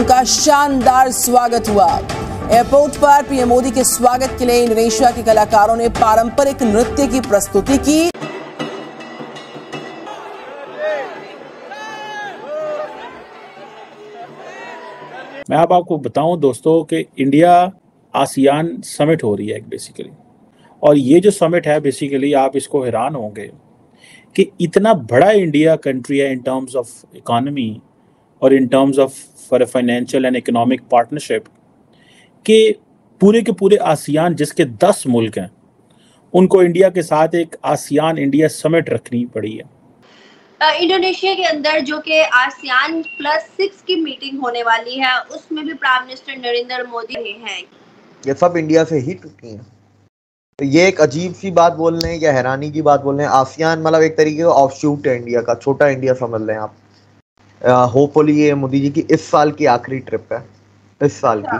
उनका शानदार स्वागत हुआ। एयरपोर्ट पर पीएम मोदी के स्वागत के लिए इंडोनेशिया के कलाकारों ने पारंपरिक नृत्य की प्रस्तुति की। मैं अब आपको बताऊं दोस्तों कि इंडिया आसियान समिट हो रही है बेसिकली, और ये जो समिट है बेसिकली आप इसको हैरान होंगे कि इतना बड़ा इंडिया कंट्री है इन टर्म्स ऑफ इकोनॉमी और in terms of for financial and economic partnership के पूरे आसियान जिसके 10 मुल्क हैं उनको इंडिया के साथ एक आसियान इंडिया समिट रखनी पड़ी है। इंडोनेशिया के अंदर जो कि आसियान +6 की मीटिंग होने वाली है उसमें भी प्राइम मिनिस्टर नरेंद्र मोदी हैं। ये सब इंडिया से ही टूटी है। तो ये एक अजीब सी बात बोल रहे हैं या हैरानी की बात बोल रहे हैं। आसियान मतलब एक तरीके का ऑफशूट है इंडिया का, छोटा इंडिया समझ लें आप। होपफुली ये मोदी जी की इस साल की आखिरी ट्रिप है, इस साल की।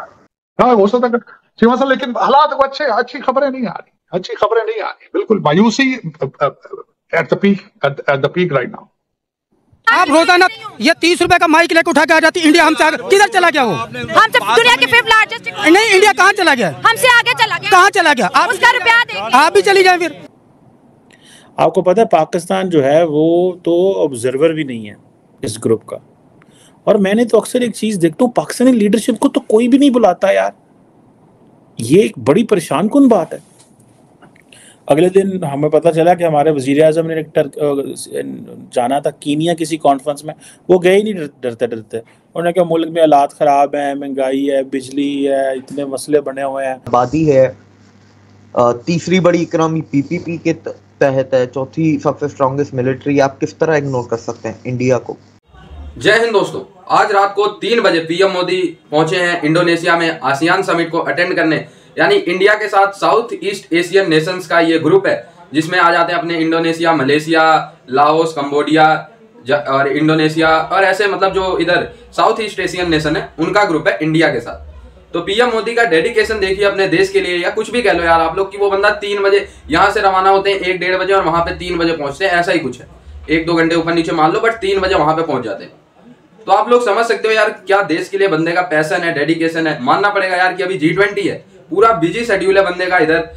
हाँ हो सकता है सीमा साहब, लेकिन हालात को अच्छी खबरें नहीं आ रही, अच्छी खबरें नहीं आ रही, बिल्कुल मायूसी at the peak right now. आप रोजाना ये 30 रुपए का माइक लेकर उठा के आ जाती, इंडिया हमसे आगे किधर चला गया? वो हमसे दुनिया के 5th लार्जेस्ट नहीं, इंडिया कहाँ चला गया? हमसे आगे चला गया, कहाँ चला गया? आप उसका रुपया देंगे, आप भी चली जाए। फिर आपको पता है पाकिस्तान जो है वो तो ऑब्जर्वर भी नहीं है इस ग्रुप का, और मैंने तो अक्सर एक चीज देखता हूँ पाकिस्तानी लीडरशिप को तो कोई भी नहीं बुलाता यार, ये एक बड़ी परेशान कुन बात है। अगले दिन हमें पता चला कि हमारे वजीर आजम ने जाना था कीनिया किसी कॉन्फ्रेंस में, वो गए ही नहीं डरते। उन्होंने कहा मुल्क में हालात खराब है, महंगाई है, बिजली है, इतने मसले बने हुए हैं, आबादी है, तीसरी बड़ी इकोनॉमी पीपीपी के तहत है, चौथी सबसे स्ट्रॉन्गेस्ट मिलिट्री, आप किस तरह इग्नोर कर सकते हैं इंडिया को? जय हिंद दोस्तों, आज रात को 3 बजे पीएम मोदी पहुंचे हैं इंडोनेशिया में आसियान समिट को अटेंड करने, यानी इंडिया के साथ साउथ ईस्ट एशियन नेशंस का ये ग्रुप है जिसमें आ जाते हैं अपने इंडोनेशिया, मलेशिया, लाओस, कंबोडिया और इंडोनेशिया और ऐसे मतलब जो इधर साउथ ईस्ट एशियन नेशन है उनका ग्रुप है इंडिया के साथ। तो पीएम मोदी का डेडिकेशन देखिए अपने देश के लिए, या कुछ भी कह लो यार आप लोग कि वो बंदा 3 बजे यहाँ से रवाना होते हैं 1-1:30 बजे और वहाँ पे 3 बजे पहुँचते हैं, ऐसा ही कुछ है, 1-2 घंटे ऊपर नीचे मान लो, बट 3 बजे वहाँ पे पहुँच जाते हैं। तो आप लोग समझ सकते हो यार क्या देश के लिए बंदे का पैसन है, डेडिकेशन है। मानना पड़ेगा यार कि अभी G20 है, पूरा बिजी शेड्यूल है बंदे का इधर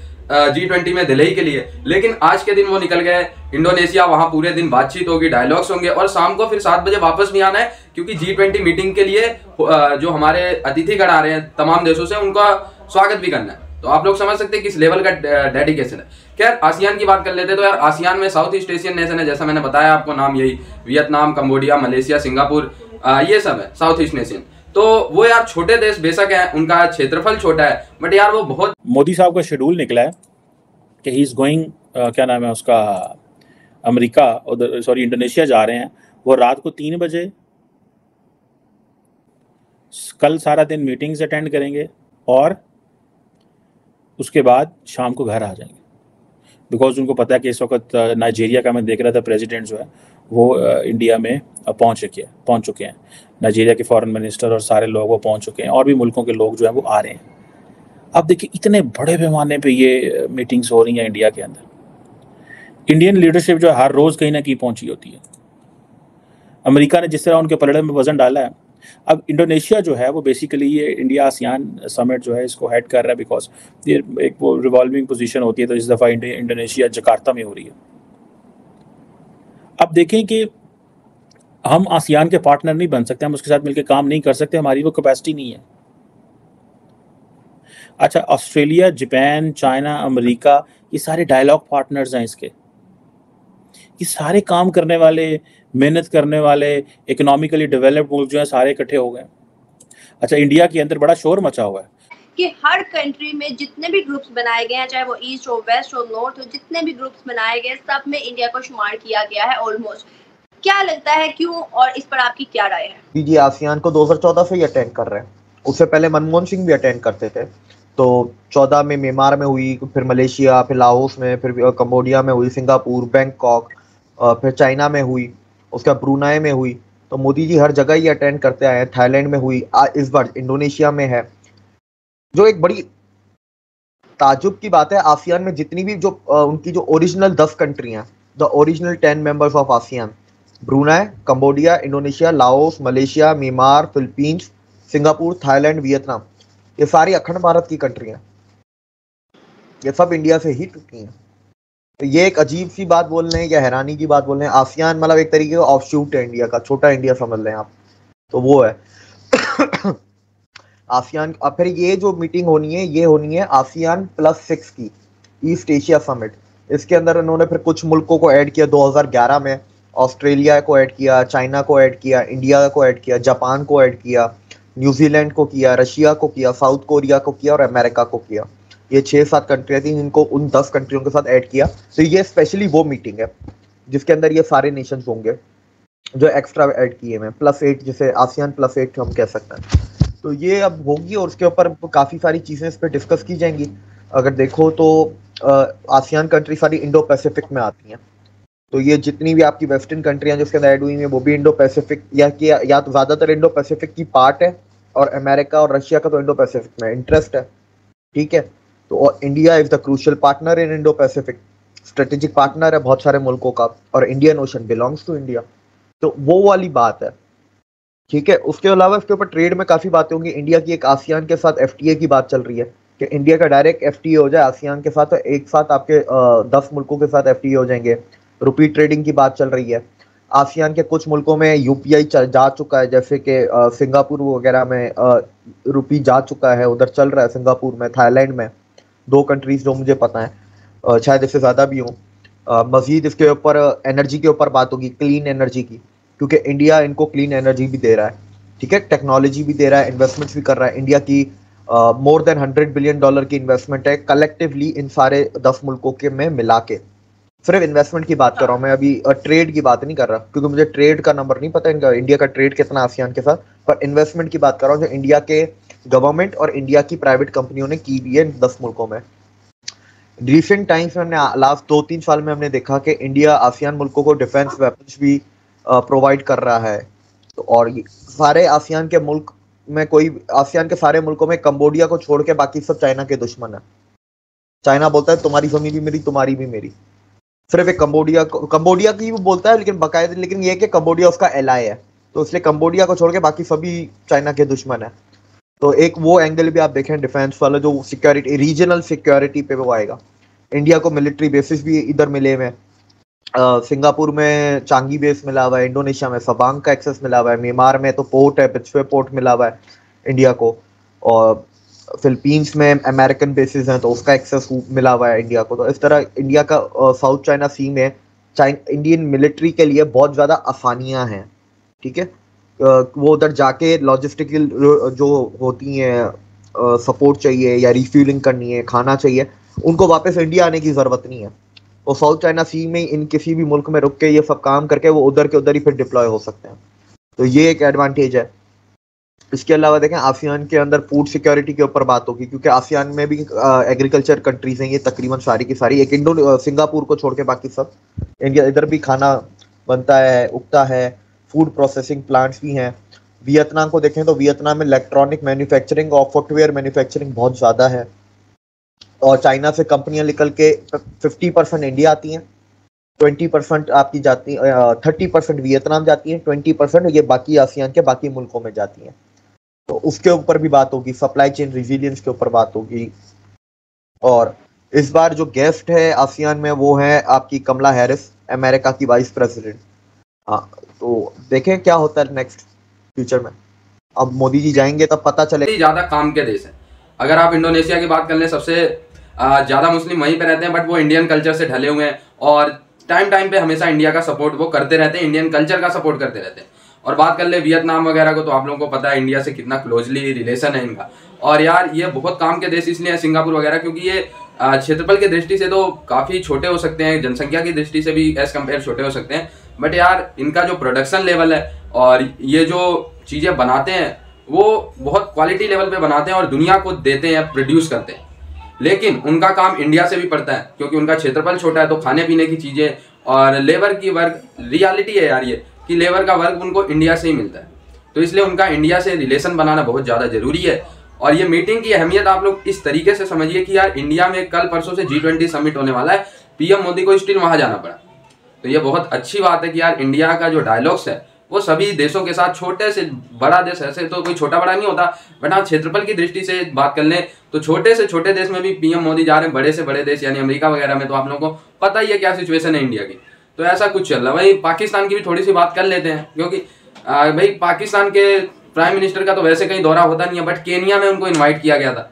G20 में दिल्ली के लिए, लेकिन आज के दिन वो निकल गए इंडोनेशिया, वहाँ पूरे दिन बातचीत होगी, डायलॉग्स होंगे और शाम को फिर 7 बजे वापस भी आना है क्योंकि G20 मीटिंग के लिए जो हमारे अतिथिगण आ रहे हैं तमाम देशों से उनका स्वागत भी करना है। तो आप लोग समझ सकते हैं किस लेवल का डेडिकेशन है। खैर आसियान की बात कर लेते हैं तो यार आसियान में साउथ ईस्ट एशियन नेशन है, जैसा मैंने बताया आपको नाम यही, वियतनाम, कंबोडिया, मलेशिया, सिंगापुर, ये सब है साउथ ईस्ट नेशन। तो वो यार छोटे देश बेशक हैं, उनका क्षेत्रफल छोटा है, बट यार वो बहुत। मोदी साहब का शेड्यूल निकला है कि ही इज गोइंग क्या नाम है उसका, अमेरिका और सॉरी इंडोनेशिया जा रहे हैं। वो रात को 3 बजे, कल सारा दिन मीटिंग्स अटेंड करेंगे और उसके बाद शाम को घर आ जाएंगे, बिकॉज उनको पता है कि इस वक्त नाइजीरिया का मैं देख रहा था प्रेसिडेंट जो है वो इंडिया में पहुंच चुके हैं। नाइजीरिया के फॉरेन मिनिस्टर और सारे लोग वो पहुंच चुके हैं और भी मुल्कों के लोग जो हैं वो आ रहे हैं। अब देखिए इतने बड़े पैमाने पे ये मीटिंग्स हो रही हैं इंडिया के अंदर। इंडियन लीडरशिप जो है हर रोज़ कहीं ना कहीं पहुँची होती है। अमेरिका ने जिस तरह उनके पलड़े में वजन डाला है, अब इंडोनेशिया जो है वो बेसिकली ये इंडिया आसियान समिट जो है इसको हेड कर रहा है, बिकॉज ये एक वो रिवॉल्विंग पोजीशन होती है, तो इस दफ़ा इंडोनेशिया जकार्ता में हो रही है। अब देखें कि हम आसियान के पार्टनर नहीं बन सकते, हम उसके साथ मिलकर काम नहीं कर सकते, हमारी वो कैपेसिटी नहीं है। अच्छा, ऑस्ट्रेलिया, जापान, चाइना, अमेरिका ये सारे डायलॉग पार्टनर्स हैं इसके। ये सारे काम करने वाले, मेहनत करने वाले, इकोनॉमिकली डेवलप्ड मुल्क जो हैं सारे इकट्ठे हो गए। अच्छा, इंडिया के अंदर बड़ा शोर मचा हुआ है कि हर कंट्री में जितने भी ग्रुप्स बनाए गए हैं, चाहे वो ईस्ट हो, वेस्ट हो, नॉर्थ हो, जितने भी ग्रुप्स बनाए गए सब में इंडिया को शुमार किया गया है ऑलमोस्ट। क्या लगता है क्यों और इस पर आपकी क्या राय है? जी, आसियान को 2014 से ही अटेंड कर रहे हैं, उससे पहले मनमोहन सिंह भी अटेंड करते थे। तो 14 में म्यांमार में हुई, फिर मलेशिया, फिर लाओस में, फिर कम्बोडिया में हुई, सिंगापुर, बैंकॉक, फिर चाइना में हुई, उसका ब्रुनाई में हुई। तो मोदी जी हर जगह ही अटेंड करते आए हैं। थाईलैंड में हुई, इस बार इंडोनेशिया में है। जो एक बड़ी ताजुब की बात है, आसियान में जितनी भी जो उनकी जो ओरिजिनल 10 कंट्रियां, the original 10 members of ASEAN, Brunei, Cambodia, Indonesia, Laos, Malaysia, Myanmar, Philippines, Singapore, Thailand, Vietnam, ये सारी अखंड भारत की कंट्री हैं, ये सब इंडिया से ही टूटी हैं। तो ये एक अजीब सी बात बोल रहे हैं या हैरानी की बात बोल रहे हैं। आसियान मतलब एक तरीके का ऑफशूट है इंडिया का, छोटा इंडिया समझ लें आप, तो वो है आसियान। अब फिर ये जो मीटिंग होनी है, ये होनी है आसियान +6 की, ईस्ट एशिया समिट। इसके अंदर इन्होंने फिर कुछ मुल्कों को ऐड किया 2011 में, ऑस्ट्रेलिया को ऐड किया, चाइना को ऐड किया, इंडिया को ऐड किया, जापान को ऐड किया, न्यूजीलैंड को किया, रशिया को किया, साउथ कोरिया को किया और अमेरिका को किया। ये 6-7 कंट्रियाँ थी, इनको उन 10 कंट्रियों के साथ ऐड किया। तो ये स्पेशली वो मीटिंग है जिसके अंदर ये सारे नेशंस होंगे जो एक्स्ट्रा ऐड किए हैं, +8 जिसे आसियान +8 हम कह सकते हैं। तो ये अब होगी और उसके ऊपर काफ़ी सारी चीज़ें इस पर डिस्कस की जाएंगी। अगर देखो तो आसियान कंट्री सारी इंडो पैसिफिक में आती हैं, तो ये जितनी भी आपकी वेस्टर्न कंट्रियाँ जिसके अंदर ऐड हुई हैं वो भी इंडो पैसिफिक या तो ज़्यादातर इंडो पैसिफिक की पार्ट है, और अमेरिका और रशिया का तो इंडो पैसिफिक में इंटरेस्ट है, ठीक है। तो India is the crucial partner in Indo Pacific, strategic partner है बहुत सारे मुल्कों का, और Indian Ocean belongs to India, तो वो वाली बात है, ठीक है। उसके अलावा इसके ऊपर ट्रेड में काफ़ी बातें होंगी। इंडिया की एक आसियान के साथ FTA की बात चल रही है कि इंडिया का डायरेक्ट FTA हो जाए आसियान के साथ, तो एक साथ आपके 10 मुल्कों के साथ FTA हो जाएंगे। रुपी ट्रेडिंग की बात चल रही है। आसियान के कुछ मुल्कों में UPI जा चुका है, जैसे कि सिंगापुर वगैरह में रुपी जा चुका है, उधर चल रहा है सिंगापुर में, थाईलैंड में, 2 कंट्रीज जो मुझे पता है, शायद इससे ज़्यादा भी हों। मजीद इसके ऊपर एनर्जी के ऊपर बात होगी, क्लीन एनर्जी की, क्योंकि इंडिया इनको क्लीन एनर्जी भी दे रहा है, ठीक है, टेक्नोलॉजी भी दे रहा है, इन्वेस्टमेंट्स भी कर रहा है। इंडिया की मोर देन $100 बिलियन की इन्वेस्टमेंट है कलेक्टिवली इन सारे 10 मुल्कों के में मिला के। सिर्फ इन्वेस्टमेंट की बात कर रहा हूँ मैं, अभी ट्रेड की बात नहीं कर रहा, क्योंकि मुझे ट्रेड का नंबर नहीं पता इनका, इंडिया का ट्रेड कितना आसियान के साथ, पर इन्वेस्टमेंट की बात कर रहा हूँ जो इंडिया के गवर्नमेंट और इंडिया की प्राइवेट कंपनियों ने की भी है 10 मुल्कों में। रिसेंट टाइम्स में हमने लास्ट 2-3 साल में हमने देखा कि इंडिया आसियान मुल्कों को डिफेंस वेपन्स भी प्रोवाइड कर रहा है। तो और सारे आसियान के मुल्क में, कोई आसियान के सारे मुल्कों में कंबोडिया को छोड़ के बाकी सब चाइना के दुश्मन है। चाइना बोलता है तुम्हारी जमीन भी मेरी, तुम्हारी भी मेरी, सिर्फ एक कंबोडिया की वो बोलता है, लेकिन बकायदा, लेकिन ये कि कंबोडिया उसका एलाय है, तो इसलिए कंबोडिया को छोड़ के बाकी सभी चाइना के दुश्मन है। तो एक वो एंगल भी आप देखें डिफेंस वाला, जो सिक्योरिटी, रीजनल सिक्योरिटी पे वो आएगा। इंडिया को मिलिट्री बेसिस भी इधर मिले हुए हैं, सिंगापुर में चांगी बेस मिला हुआ है, इंडोनेशिया में सबांग का एक्सेस मिला हुआ है, म्यांमार में तो पोर्ट है, पिछवे पोर्ट मिला हुआ है इंडिया को, और फिलीपींस में अमेरिकन बेसिस हैं तो उसका एक्सेस मिला हुआ है इंडिया को। तो इस तरह इंडिया का साउथ चाइना सी में इंडियन मिलिट्री के लिए बहुत ज़्यादा आसानियाँ हैं, ठीक है। वो उधर जाके लॉजिस्टिकल जो होती हैं, सपोर्ट चाहिए या रिफ्यूलिंग करनी है, खाना चाहिए, उनको वापस इंडिया आने की ज़रूरत नहीं है, और साउथ चाइना सी में इन किसी भी मुल्क में रुक के ये सब काम करके वो उधर के उधर ही फिर डिप्लॉय हो सकते हैं। तो ये एक एडवांटेज है। इसके अलावा देखें आसियान के अंदर फूड सिक्योरिटी के ऊपर बात होगी, क्योंकि आसियान में भी एग्रीकल्चर कंट्रीज हैं ये तकरीबन सारी की सारी, एक सिंगापुर को छोड़ के बाकी सब। इंडिया इधर भी खाना बनता है, उगता है, फूड प्रोसेसिंग प्लांट्स भी हैं। वियतनाम को देखें तो वियतनाम में इलेक्ट्रॉनिक मैन्युफैक्चरिंग और फुटवेयर मैन्युफैक्चरिंग बहुत ज़्यादा है, और चाइना से कंपनियां निकल के 50% इंडिया आती हैं, 20% आपकी जाती है, 30% वियतनाम जाती हैं, 20% ये बाकी आसियान के बाकी मुल्कों में जाती हैं। तो उसके ऊपर भी बात होगी, सप्लाई चेन रिजिलियंस के ऊपर बात होगी। और इस बार जो गेस्ट है आसियान में वो है आपकी कमला हैरिस, अमेरिका की वाइस प्रेसिडेंट। हाँ, तो देखें क्या होता है नेक्स्ट फ्यूचर में। अब मोदी जी जाएंगे तब पता चलेगा। ज़्यादा काम के देश है, अगर आप इंडोनेशिया की बात कर लें, सबसे ज़्यादा मुस्लिम वहीं पे रहते हैं, बट वो इंडियन कल्चर से ढले हुए हैं और टाइम टाइम पे हमेशा इंडिया का सपोर्ट वो करते रहते हैं, इंडियन कल्चर का सपोर्ट करते रहते हैं। और बात कर ले वियतनाम वगैरह को, तो आप लोगों को पता है इंडिया से कितना क्लोजली रिलेशन है इनका। और यार ये बहुत काम के देश इसलिए है सिंगापुर वगैरह, क्योंकि ये क्षेत्रफल की दृष्टि से तो काफ़ी छोटे हो सकते हैं, जनसंख्या की दृष्टि से भी एज कम्पेयर छोटे हो सकते हैं, बट यार इनका जो प्रोडक्शन लेवल है और ये जो चीज़ें बनाते हैं वो बहुत क्वालिटी लेवल पे बनाते हैं और दुनिया को देते हैं, प्रोड्यूस करते हैं। लेकिन उनका काम इंडिया से भी पड़ता है, क्योंकि उनका क्षेत्रफल छोटा है, तो खाने पीने की चीज़ें और लेबर की वर्क, रियलिटी है यार ये कि लेबर का वर्क उनको इंडिया से ही मिलता है, तो इसलिए उनका इंडिया से रिलेशन बनाना बहुत ज़्यादा ज़रूरी है। और ये मीटिंग की अहमियत आप लोग इस तरीके से समझिए कि यार इंडिया में कल परसों से G20 समिट होने वाला है, PM मोदी को स्टिल वहाँ जाना पड़ा, तो ये बहुत अच्छी बात है कि यार इंडिया का जो डायलॉग्स है वो सभी देशों के साथ, छोटे से बड़ा देश, ऐसे तो कोई छोटा बड़ा नहीं होता, बट हाँ क्षेत्रफल की दृष्टि से बात कर लें तो छोटे से छोटे देश में भी पीएम मोदी जा रहे हैं, बड़े से बड़े देश यानी अमेरिका वगैरह में तो आप लोगों को पता ही है क्या सिचुएशन है इंडिया की। तो ऐसा कुछ चल रहा है। वही पाकिस्तान की भी थोड़ी सी बात कर लेते हैं, क्योंकि भाई पाकिस्तान के प्राइम मिनिस्टर का तो वैसे कहीं दौरा होता नहीं है, बट केन्या में उनको इन्वाइट किया गया था,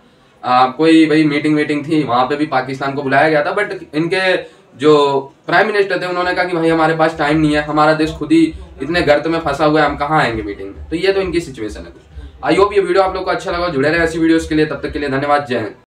कोई भाई मीटिंग वीटिंग थी, वहाँ पे भी पाकिस्तान को बुलाया गया था, बट इनके जो प्राइम मिनिस्टर थे उन्होंने कहा कि भाई हमारे पास टाइम नहीं है, हमारा देश खुद ही इतने गर्त में फंसा हुआ है, हम कहाँ आएंगे मीटिंग में। तो ये तो इनकी सिचुएशन है। आई होप ये वीडियो आप लोग को अच्छा लगा, जुड़े रहे ऐसी वीडियोस के लिए, तब तक के लिए धन्यवाद, जय हिंद।